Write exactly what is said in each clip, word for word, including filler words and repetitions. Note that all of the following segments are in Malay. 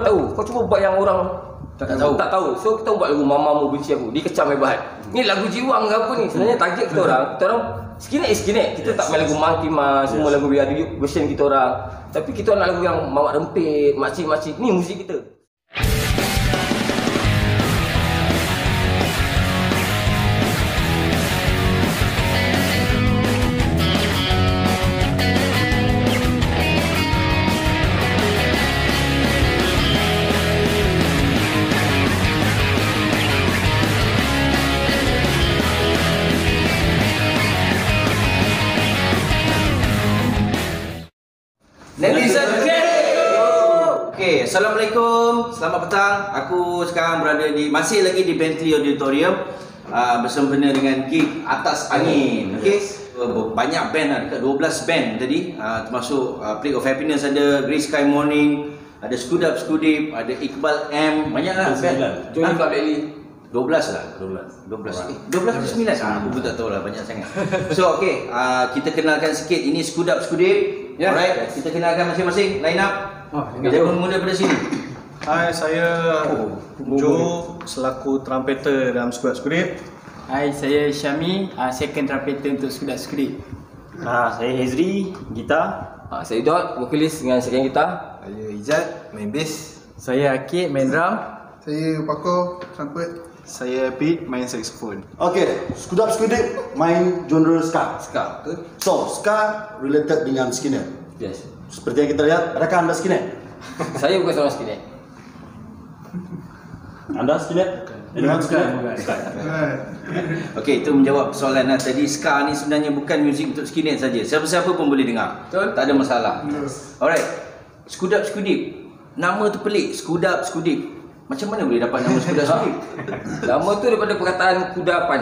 tahu. Kau cuba buat yang orang tak tahu. Tak tahu. So kita buat lagu Mama Mu Benci Aku. Dikecam hebat. Hmm. Ni lagu jiwang ke apa ni? Sebenarnya target kita orang, kita orang sekinet sekinet. Kita yes. tak main lagu Monkey Mas, yes. semua lagu biar dulu version kita orang. Tapi kita nak lagu yang mamak rempit, makcik-makcik. Ni muzik kita. Assalamualaikum, selamat petang. Aku sekarang berada di masih lagi di Bentley Auditorium uh, bersama dengan gig Atas Angin. Okey, banyak band lah, dekat dua belas band tadi, uh, termasuk uh, Play of Happiness, ada Green Sky Morning, ada Skudap Skudip, ada Iqbal M, banyaklah band. Join Club Bentley. dua belas lah, dua belas, dua belas, dua belas, dua belas, dua belas, dua belas ke sembilan? Ah, aku pun tak tahu lah, banyak sangat. So okey, uh, kita kenalkan sikit. Ini Skudap Skudip. Yeah. Alright, kita kenalkan masing-masing line up. Oh, kita pun mula pada sini. Hai, saya oh, Joe selaku trumpeter dalam Skudap Skudip. Hai, saya Syami, uh, second trumpeter untuk Skudap Skudip. Ah, saya Hazri, gitar. Ah, saya Dot, vokalis dengan second gitar. Saya Ijat, main bass. Saya Akid, main drum. Saya Paco, trumpet. Saya Pete, main saxophone. Okey, Skudap Skudip main genre ska. Ska, betul? So, ska related dengan skinner. Yes. Seperti yang kita lihat, adakah anda skinhead? Saya bukan seorang skinhead. Anda skinhead? Bukan, bukan. Okey, itu menjawab soalan tadi. Ska ni sebenarnya bukan muzik untuk skinhead saja. Siapa-siapa pun boleh dengar. Betul? Tak ada masalah. Yes. Alright. Skudap Skudip. Nama tu pelik, Skudap Skudip. Macam mana boleh dapat nama Skudap Skudip? Nama tu daripada perkataan kudapan.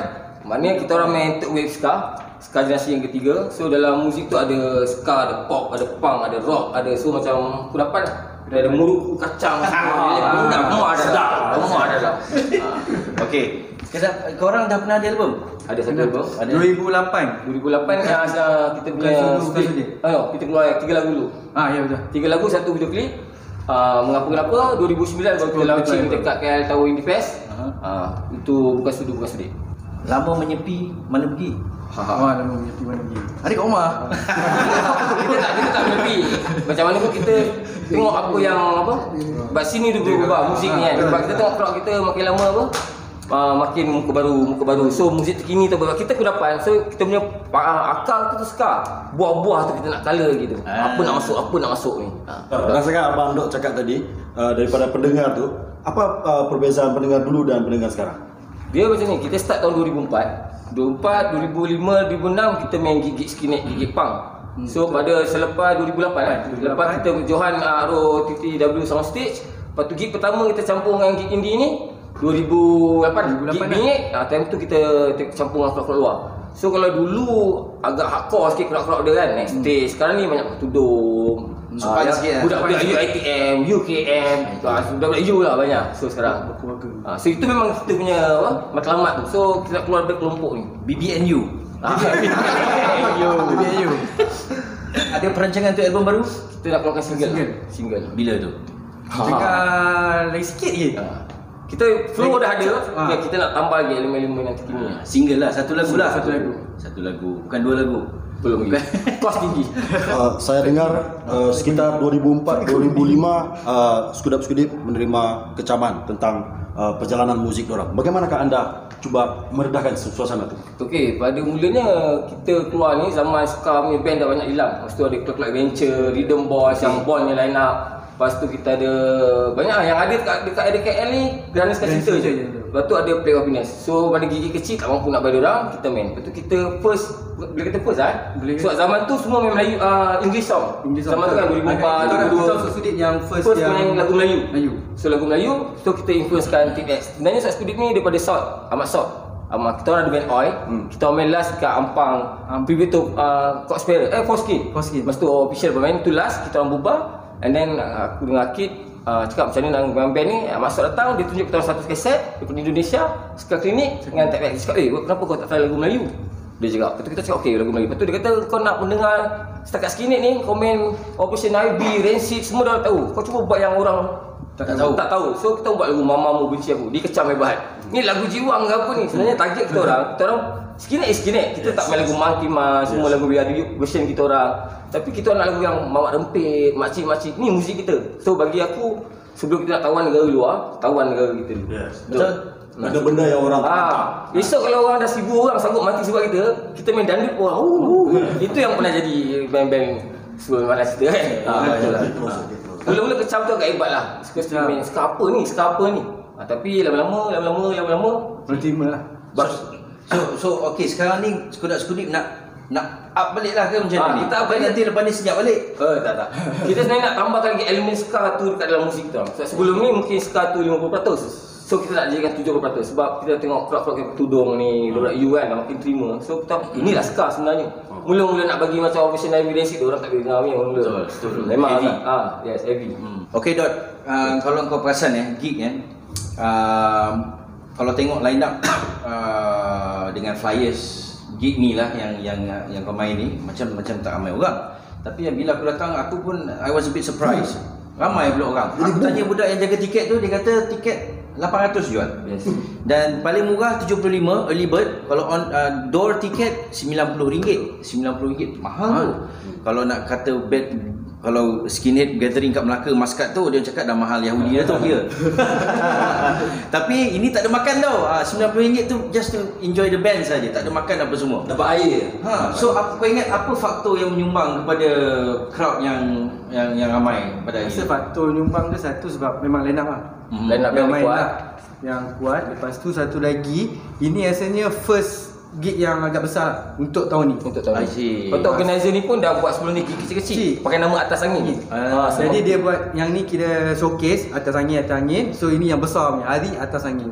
Maknanya kita orang main third wave ska. Ska generasi yang ketiga. So dalam muzik tu ada ska, ada pop, ada punk, ada rock, ada so macam kudapan. Dia ada muruk, kacang semua. Dia semua ada lah. Semua ada lah. Okey. Korang dah pernah ada album? Ada satu album. dua ribu lapan. dua ribu lapan kan kita punya ayo kita keluar tiga lagu dulu. Ah ya betul. Tiga lagu satu video klip. Uh, mengapa-ngapa dua ribu sembilan baru kita launching dekat K L Tower Indie Fest. Ah itu bukan sudi bukan sudi. Lama menyepi mana pergi? Ha ha. Wah, lama menyepi mana pergi? Hari kat rumah. kita tak kita tak menyepi. Macam mana pun kita tengok apa yang apa? Bab sini dia berubah muzik ni kan. Sebab kita tengok crowd kita makin lama apa? Uh, makin muka baru muka baru. So muzik terkini tu kita kudapan. So kita punya uh, akal tu tersekar. Buah-buah tu kita nak color gitu. Apa nak masuk apa nak masuk ni. Ha. Rasakan abang Dok cakap tadi uh, daripada pendengar tu, apa uh, perbezaan pendengar dulu dan pendengar sekarang? Dia macam ni, kita start tahun dua ribu empat dua ribu empat, dua ribu lima, dua ribu enam kita main gig-gig skinhead, gig-gig punk. So pada selepas dua ribu lapan kan, lepas kita Johan Aro T T W Sound Stage. Lepas tu gig pertama kita campur dengan gig indie ni dua ribu lapan, gig bingit. Time tu kita campur dengan keluar-keluar luar. So kalau dulu agak hardcore sikit keluar-keluar dia kan, next stage. Sekarang ni banyak tudung, budak-budak U I T M, U K M, budak-budak U lah banyak. So sekarang so itu memang kita punya matlamat tu. So kita keluar dari kelompok ni B B N U. B B N U ada perancangan untuk album baru? Kita nak keluarkan single. Single bila tu? Dekat lagi sikit je. Kita flow dah ada, kita nak tambah lagi elemen-elemen yang terkini. Single lah, satu lagu lah. Satu lagu, satu lagu, bukan dua lagu. Belum lagi. Kos tinggi. Uh, saya dengar uh, sekitar dua ribu empat dua ribu lima uh, Skudap Skudip menerima kecaman tentang uh, perjalanan muzik diorang. Bagaimanakah anda cuba meredahkan suasana tu? Okey, pada mulanya kita keluar ni zaman ska punya band dah banyak hilang. Lepas tu ada Clockwork Venture, Redeem Boys, yang Bond yang line up. Lepas tu kita ada banyak yang ada dekat dekat A D K L ni Green Sky cerita je. Lepas tu ada Play of Venus. So pada gigi kecil tak mampu nak bayar orang, kita main. Lepas tu kita first, boleh kata first lah eh? Sebab so, zaman tu semua main Melayu, uh, English song. English zaman song tu kan dua ribu empat, dua ribu dua Skudip yang first, first yang main lagu Melayu. Melayu. So lagu Melayu, so kita influencekan T-Rex. Sebenarnya Skudap Skudip ni daripada South, Ahmad Sound. Amat kita orang ada band Oi, hmm. kita main last kat Ampang, um, preview tu uh, Court Sparrow, eh Forskin. Forskin. Lepas tu official bermain tu last, kita orang bubar. And then uh, aku dengan Akid Uh, cakap macam mana nak band ni. Masuk datang, dia tunjuk kita satu kaset daripada Indonesia, sekat klinik dengan tag bag. Dia cakap, eh kenapa kau tak try lagu Melayu? Dia cakap, lepas tu kita cakap, ok lagu Melayu. Lepas tu dia kata, kau nak mendengar setakat skinhead ni, komen Operation Ivy, Rancid, semua dah tahu. Kau cuba buat yang orang Tak, tak tahu. Tak tahu. So kita buat lagu Mama Mu Benci Aku. Dia kecam hebat. Hmm. Ni lagu jiwang ke apa ni? Sebenarnya target kita orang, kita orang sekinek-sekinek. Kita yes. tak main lagu Monkey Mas, yes. semua lagu biadu version kita orang. Tapi kita nak lagu yang mamak rempit, makcik-makcik. Ni muzik kita. So bagi aku, sebelum kita nak tawan negara luar, tawan negara kita dulu. Yes. Betul. Nah, ada benda yang orang ah, besok kalau orang dah seribu orang sanggup mati sebab kita, kita main dandut orang. Oh, oh. Itu yang pernah jadi band-band sebelum mana kita kan. Ah, itulah. Mula-mula kecam tu agak hebat lah. Suka-suka main ska apa ni, ska apa ni. Ha, tapi lama-lama, lama-lama, lama-lama ultimate lah. So, so, so okey sekarang ni Skudap Skudip nak nak up balik lah ke macam ha, ni? Kita up balik nanti lepas ni sejak balik? Eh, tak tak. Kita sebenarnya nak tambahkan lagi elemen ska tu dekat dalam muzik tu. So, sebelum ni mungkin ska tu lima puluh peratus. So kita nak jadikan tujuh puluh peratus sebab kita tengok crowd-crowd tudung ni, lorak you kan, makin terima. So kita, inilah ska sebenarnya. Mula-mula nak bagi macam Operation Ivy Rancid, orang tak boleh dengar ni orang mula. Betul, memang heavy. Ah, yes, heavy. Hmm. Okey Dot, uh, kalau kau perasan eh, gig kan, uh, kalau tengok line up uh, dengan flyers gig ni lah yang yang yang kau main ni, macam macam tak ramai orang. Tapi bila aku datang, aku pun I was a bit surprised. Ramai pula orang. Aku tanya budak yang jaga tiket tu, dia kata tiket lapan ratus jual. Yes. Dan paling murah tujuh puluh lima early bird. Kalau on uh, door tiket sembilan puluh ringgit. sembilan puluh ringgit mahal tu. Hmm. Kalau nak kata bad, kalau skinhead gathering kat Melaka Maskat tu dia cakap dah mahal Yahudi dah tu dia. Tapi ini tak ada makan tau. Ah uh, sembilan puluh ringgit tu just to enjoy the band saja, tak ada makan apa semua. Dapat air. Ha, so aku ingat apa faktor yang menyumbang kepada crowd yang yang yang ramai pada hari. Rasa faktor menyumbang tu satu sebab memang line up lah. Hmm. Line up yang main kuat. Lah, yang kuat. Lepas tu satu lagi, ini rasanya first gig yang agak besar lah untuk tahun ni. Untuk tahun ni. Untuk organizer ni pun dah buat sebelum ni gig kecil-kecil. Pakai nama Atas Angin. Ah, jadi dia buat yang ni kira showcase Atas Angin Atas Angin. So ini yang besar punya hari Atas Angin.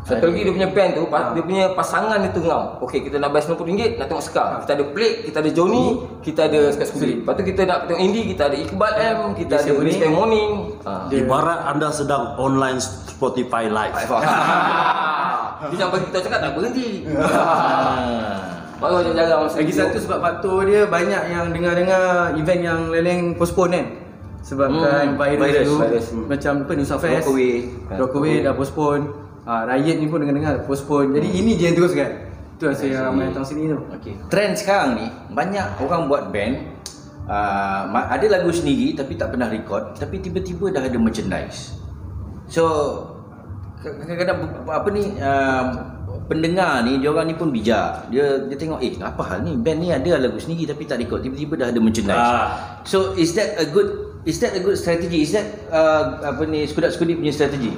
Satu lagi dia punya band tu, ha. Dia punya pasangan dia tu ngam. Okey, kita nak bayar sembilan puluh ringgit, nak tengok ska. Ha. Kita ada Plate, kita ada Johnny, kita ada Skudap Skudip. Lepas tu kita nak tengok indie, kita ada Iqbal M, kita ada Green Sky Morning. Ha. Ibarat anda sedang online Spotify live. Dia nak bagi kita cakap tak berhenti. Baru macam jarang. Lagi satu sebab faktor dia banyak yang dengar-dengar event yang leleng postpone kan. Sebabkan hmm, virus, virus, virus tu. Macam apa Nusa Fest, Rockaway dah postpone. Ah, Riot ni pun dengar-dengar postpone. Jadi hmm. ini je yang teruskan. Itu rasa yang ramai datang sini tu. Okey. Trend sekarang ni banyak orang buat band, uh, ada lagu sendiri tapi tak pernah record, tapi tiba-tiba dah ada merchandise. So kadang-kadang apa ni uh, pendengar ni, dia orang ni pun bijak. Dia dia tengok eh apa hal ni, band ni ada lagu sendiri tapi tak record, tiba-tiba dah ada merchandise. Ah. So is that a good is that a good strategy? Is that uh, apa ni Skudap Skudip punya strategi?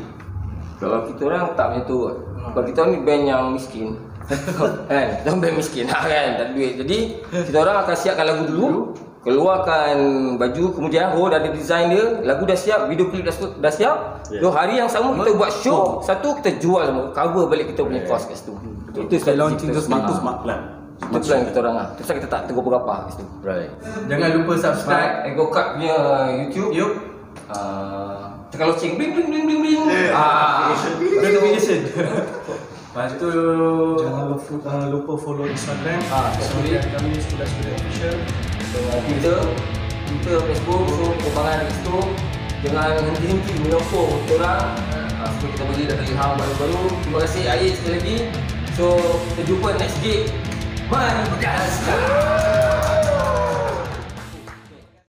Kalau kita orang tak macam tu. Kalau kita orang ni band yang miskin kan, kita band miskin lah kan, tak ada duit. Jadi kita orang akan siapkan lagu dulu, keluarkan baju, kemudian oh dah ada design dia, lagu dah siap, video clip dah, dah siap. So hari yang sama kita buat show, satu kita jual semua, cover balik kita punya cost kat situ. Itu sekali launching tu smart plan. Itu plan kita orang lah. Terus kita tak tegur berapa kat situ. Right. Jangan lupa subscribe AggroCult punya YouTube. Tekan loceng bling bling bling bling bling. Ah, notification. Lepas tu jangan lupa jangan lupa follow Instagram. Ah, sorry kami Skudap Skudip official. So Twitter, Twitter, Facebook, so perkembangan di situ jangan henti-henti menyokong kita orang. Ah, so kita bagi data ilham baru-baru. Terima kasih Ayat sekali lagi. So kita jumpa next gig. Bye.